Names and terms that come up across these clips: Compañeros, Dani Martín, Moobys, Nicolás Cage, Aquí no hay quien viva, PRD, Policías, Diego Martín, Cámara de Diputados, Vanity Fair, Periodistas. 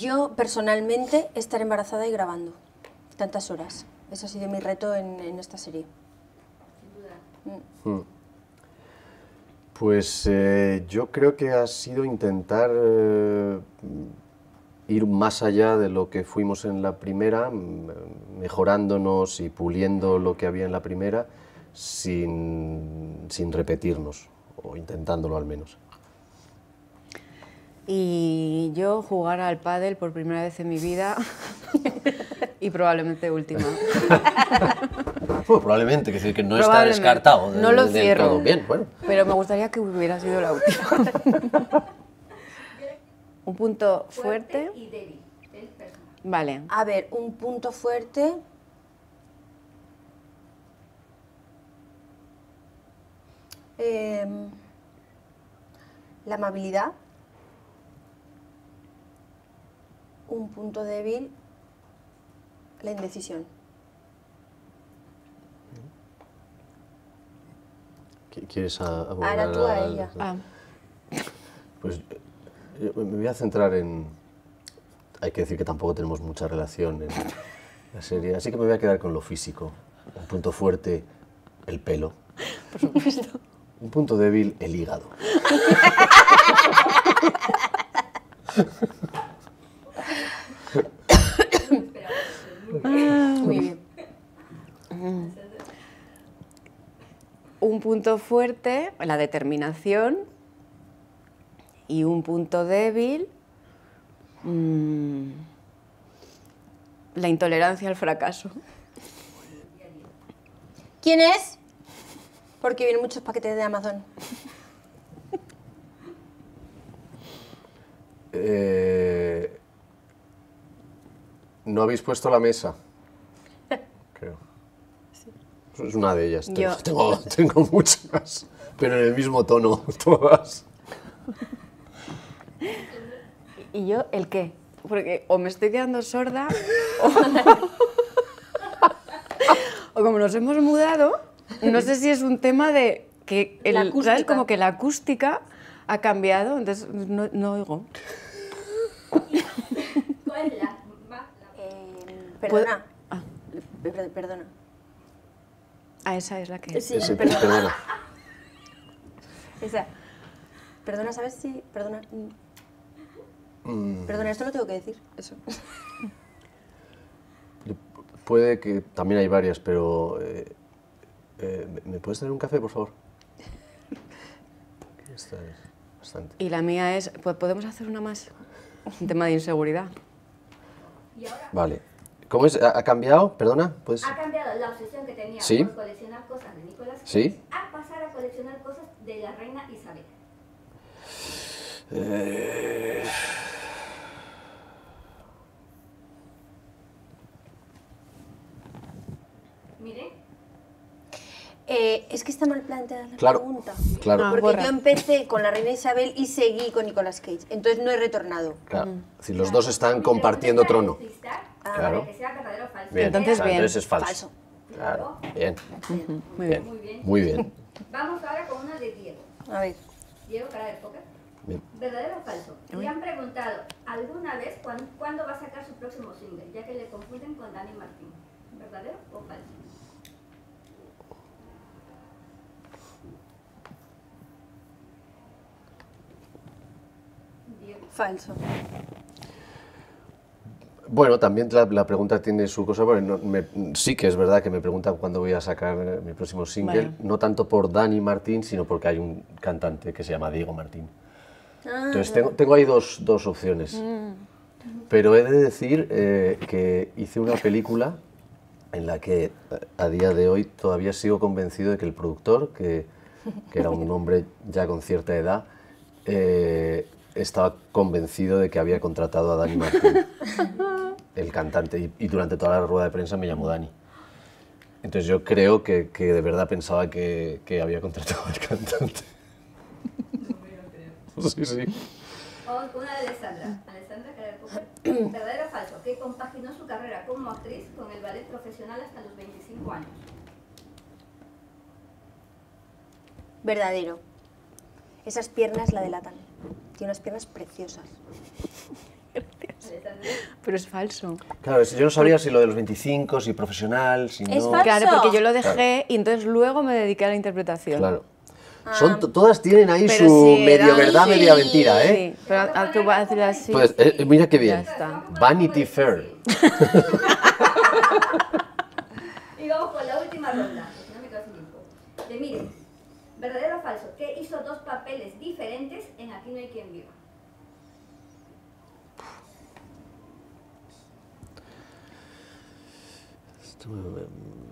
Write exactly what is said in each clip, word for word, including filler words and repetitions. Yo, personalmente, estar embarazada y grabando tantas horas. Ese ha sido mi reto en, en esta serie. Sin duda. Mm. Hmm. Pues eh, yo creo que ha sido intentar eh, ir más allá de lo que fuimos en la primera, mejorándonos y puliendo lo que había en la primera, sin, sin repetirnos, o intentándolo al menos. Y yo jugar al pádel por primera vez en mi vida y probablemente última. Bueno, probablemente, quiere decir que no está descartado. No lo cierro. Bien, bueno. Pero me gustaría que hubiera sido la última. Un punto fuerte. fuerte y débil. Vale. A ver, un punto fuerte. Eh, la amabilidad. Un punto débil, la indecisión. ¿Quieres abordar? Ahora tú a ella. Ah. Pues me voy a centrar en... Hay que decir que tampoco tenemos mucha relación en la serie, así que me voy a quedar con lo físico. Un punto fuerte, el pelo. Por supuesto. Un punto débil, el hígado. Muy bien. Un punto fuerte, la determinación, y un punto débil, mmm, la intolerancia al fracaso. ¿Quién es? Porque vienen muchos paquetes de Amazon. Eh... No habéis puesto la mesa, creo. Sí. Es una de ellas. Yo. Tengo, tengo muchas, pero en el mismo tono, todas. ¿Y yo el qué? Porque o me estoy quedando sorda, o, o como nos hemos mudado, no sé si es un tema de que, el, ¿sabes? Como que la acústica ha cambiado, entonces no, no oigo. ¿Cuál es la? Perdona. Ah. Perdona. Ah, esa es la que... Sí, sí, perdona. Perdona. Esa. Perdona, ¿sabes si...? Perdona. Mm. Perdona, esto lo tengo que decir. Eso. Puede que... También hay varias, pero... Eh, eh, ¿me puedes traer un café, por favor? Esta es bastante. Y la mía es... ¿Podemos hacer una más? Un tema de inseguridad. ¿Y ahora? Vale. ¿Cómo es? ¿Ha cambiado? ¿Perdona? ¿Puedes? Ha cambiado la obsesión que tenía, ¿sí?, por coleccionar cosas de Nicolás Cage, ¿sí?, a pasar a coleccionar cosas de la reina Isabel. Eh... Mire. Eh, es que está mal planteada la claro, pregunta. Claro. Porque borra. Yo empecé con la reina Isabel y seguí con Nicolás Cage. Entonces no he retornado. Claro. Mm. Si los claro. dos están compartiendo trono. Ah, claro. Que sea verdadero o falso. Bien. Entonces, bien. Entonces es falso. falso. Claro. Bien. Uh-huh. Muy bien. Muy bien. Muy bien. Vamos ahora con una de Diego. A ver. Diego, cara de póker. Bien. ¿Verdadero o falso? Le han preguntado alguna vez cuándo, cuándo va a sacar su próximo single, ya que le confunden con Dani Martín. ¿Verdadero o falso? Diego. Falso. Bueno, también la, la pregunta tiene su cosa, porque no, me, sí que es verdad que me preguntan cuándo voy a sacar mi próximo single, vale. No tanto por Dani Martín, sino porque hay un cantante que se llama Diego Martín. Ah, Entonces tengo, tengo ahí dos, dos opciones, mm. pero he de decir eh, que hice una película en la que a día de hoy todavía sigo convencido de que el productor, que, que era un hombre ya con cierta edad, eh, estaba convencido de que había contratado a Dani Martín, el cantante, y, y durante toda la rueda de prensa me llamó Dani. Entonces yo creo que, que de verdad pensaba que, que había contratado al cantante. No me lo creo. Sí, sí. O una de Alessandra. Alessandra, ¿verdadero o falso? Que compaginó su carrera como actriz con el ballet profesional hasta los veinticinco años. Verdadero. Esas piernas la delatan. Tiene unas piernas preciosas. Gracias. Pero es falso. Claro, yo no sabría si lo de los veinticinco, si profesional, si no... Es falso. Claro, porque yo lo dejé claro. Y entonces luego me dediqué a la interpretación. Claro. Ah. Son, todas tienen ahí pero su sí, medio verdad, sí. media mentira, ¿eh? Sí, pero a, a que voy a decir así... Pues, eh, mira qué bien. Ya está. Vanity Fair. Y vamos con la última ronda. No me quedo sin tiempo. Te mires. ¿Verdadero o falso? ¿Qué hizo dos papeles diferentes en Aquí no hay quien viva?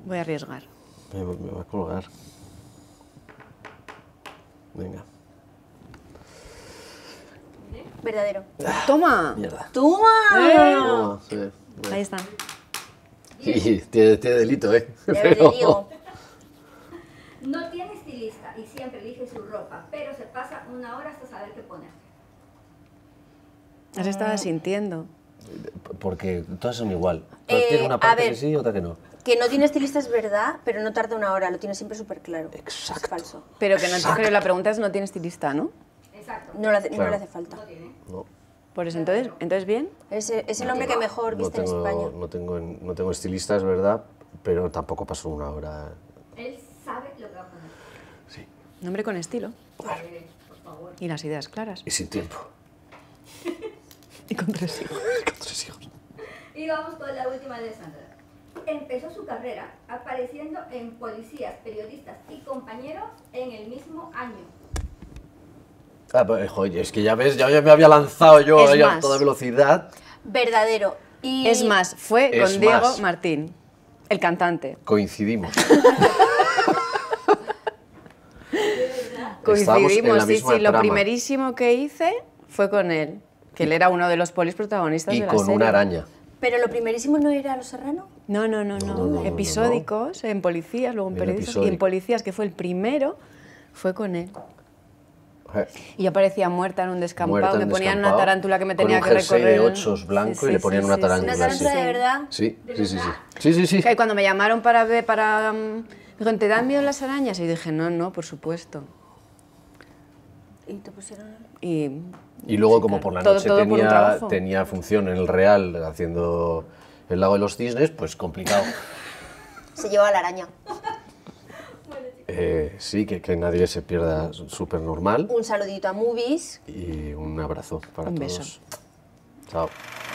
Voy a arriesgar. Me, me va a colgar. Venga. Verdadero. Ah, ¡Toma! Mierda. ¡Toma! Eh. No, sí, bueno. Ahí está. Sí, tiene, tiene delito, ¿eh? Ya pero... te digo. No tiene estilista y siempre elige su ropa, pero se pasa una hora hasta saber qué poner. Has estado sintiendo. Porque todas son igual. Eh, tiene una parte ver, que sí y otra que no. Que no tiene estilista es verdad, pero no tarda una hora, lo tiene siempre súper claro. Exacto. Es falso. Pero que no pero la pregunta es: no tiene estilista, ¿no? Exacto. No le hace, claro. no le hace falta. No tiene. No. Por eso, entonces, ¿entonces bien? Es, es el hombre no, que mejor viste no tengo, en España. No tengo, no tengo estilista, es verdad, pero tampoco pasó una hora. Él sabe lo que va a poner. Sí. Un hombre con estilo. Claro. Por favor. Y las ideas claras. Y sin tiempo. Y con tres hijos. Con tres hijos. Y vamos con la última de Sandra. Empezó su carrera apareciendo en Policías, Periodistas y Compañeros en el mismo año. Ah, pues, joder, es que ya ves, ya, ya me había lanzado yo ahí a toda velocidad. Verdadero. Y... Es más, fue es con Diego más. Martín, el cantante. Coincidimos. Coincidimos, sí, sí. Lo primerísimo que hice fue con él. Que él era uno de los polis protagonistas y de la serie. Y con una araña. ¿Pero lo primerísimo no era Los Serrano? No, no, no, no. no, no, no episódicos, no, no. en Policías, luego en Periodistas. Y en Policías, que fue el primero, fue con él. Eh. Y yo parecía muerta en un descampado. Me ponían una tarántula que me tenía que recorrer. Con un jersey de ochos blanco sí, sí, y le ponían sí, sí, una tarántula. ¿Una tarántula sí. de verdad? Sí, sí, sí. sí, sí, sí. Que cuando me llamaron para... ver, para um, dijeron, ¿te dan miedo las arañas? Y yo dije, no, no, por supuesto. ¿Y te pusieron...? Y... Y luego, como por la todo, noche todo tenía, por tenía función en el Real haciendo El Lago de los Cisnes, pues complicado. Se llevó a la araña. Eh, sí, que, que nadie se pierda Supernormal. Un saludito a Moobys. Y un abrazo para un todos. Un beso. Chao.